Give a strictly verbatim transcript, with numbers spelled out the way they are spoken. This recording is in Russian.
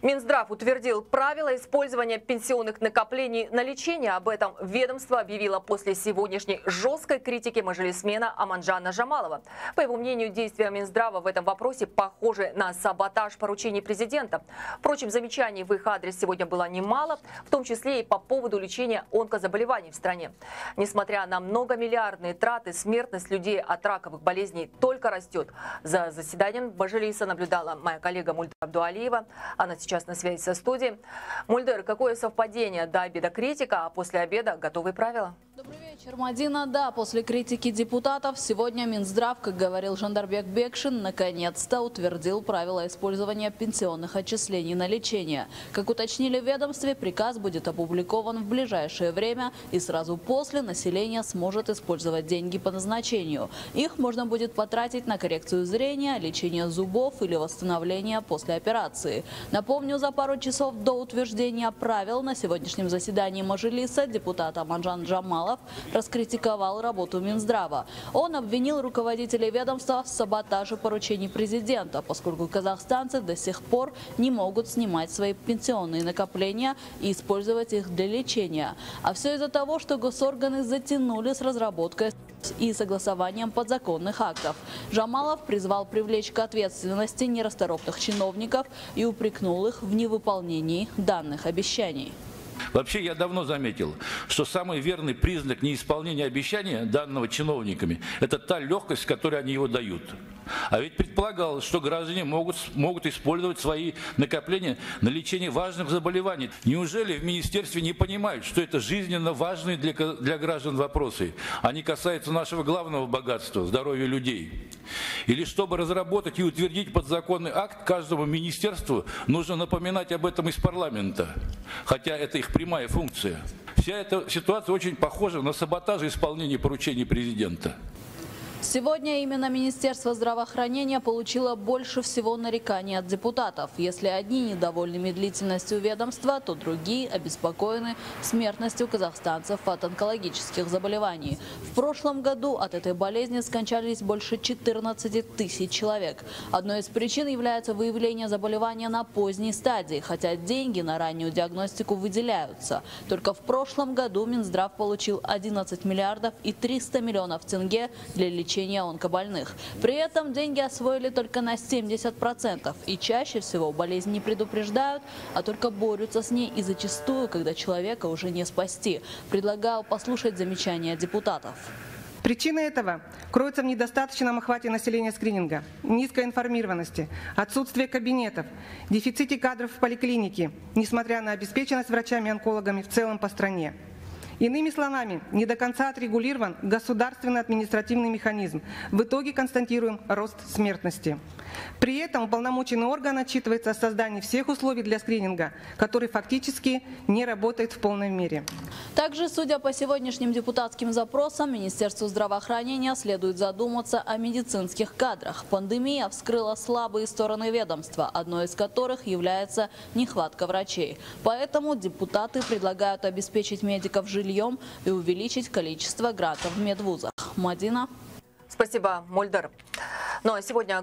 Минздрав утвердил правила использования пенсионных накоплений на лечение. Об этом ведомство объявило после сегодняшней жесткой критики мажилисмена Аманжана Жамалова. По его мнению, действия Минздрава в этом вопросе похожи на саботаж поручений президента. Впрочем, замечаний в их адрес сегодня было немало, в том числе и по поводу лечения онкозаболеваний в стране. Несмотря на многомиллиардные траты, смертность людей от раковых болезней только растет. За заседанием Мажилиса наблюдала моя коллега Молдир Абдуалиева. Она сейчас Сейчас на связи со студией. Мульдер, какое совпадение? До обеда критика, а после обеда готовые правила. Добрый вечер, Мадина. Да, после критики депутатов сегодня Минздрав, как говорил Жандарбек Бекшин, наконец-то утвердил правила использования пенсионных отчислений на лечение. Как уточнили в ведомстве, приказ будет опубликован в ближайшее время, и сразу после население сможет использовать деньги по назначению. Их можно будет потратить на коррекцию зрения, лечение зубов или восстановление после операции. Напомню, Помню, за пару часов до утверждения правил на сегодняшнем заседании Мажилиса депутат Аманжан Жамалов раскритиковал работу Минздрава. Он обвинил руководителей ведомства в саботаже поручений президента, поскольку казахстанцы до сих пор не могут снимать свои пенсионные накопления и использовать их для лечения. А все из-за того, что госорганы затянули с разработкой и согласованием подзаконных актов. Жамалов призвал привлечь к ответственности нерасторопных чиновников и упрекнул их в невыполнении данных обещаний. Вообще, я давно заметил, что самый верный признак неисполнения обещания, данного чиновниками, это та легкость, с которой они его дают. А ведь предполагалось, что граждане могут, могут использовать свои накопления на лечение важных заболеваний. Неужели в министерстве не понимают, что это жизненно важные для, для граждан вопросы? Они касаются нашего главного богатства – здоровья людей. Или чтобы разработать и утвердить подзаконный акт, каждому министерству нужно напоминать об этом из парламента. Хотя это их прямая функция. Вся эта ситуация очень похожа на саботаж исполнения поручений президента. Сегодня именно Министерство здравоохранения получило больше всего нареканий от депутатов. Если одни недовольны медлительностью ведомства, то другие обеспокоены смертностью казахстанцев от онкологических заболеваний. В прошлом году от этой болезни скончались больше четырнадцати тысяч человек. Одной из причин является выявление заболевания на поздней стадии, хотя деньги на раннюю диагностику выделяются. Только в прошлом году Минздрав получил одиннадцать миллиардов и триста миллионов тенге для лечения. лечения онкобольных. При этом деньги освоили только на семьдесят процентов. И чаще всего болезнь не предупреждают, а только борются с ней, и зачастую, когда человека уже не спасти. Предлагаю послушать замечания депутатов. Причины этого кроются в недостаточном охвате населения скрининга, низкой информированности, отсутствии кабинетов, дефиците кадров в поликлинике, несмотря на обеспеченность врачами-онкологами в целом по стране. Иными словами, не до конца отрегулирован государственный административный механизм. В итоге констатируем рост смертности. При этом уполномоченный орган отчитывается о создании всех условий для скрининга, который фактически не работает в полной мере. Также, судя по сегодняшним депутатским запросам, Министерству здравоохранения следует задуматься о медицинских кадрах. Пандемия вскрыла слабые стороны ведомства, одной из которых является нехватка врачей. Поэтому депутаты предлагают обеспечить медиков жильем и увеличить количество грантов в медвузах. Мадина. Спасибо, Мульдер. Ну а сегодня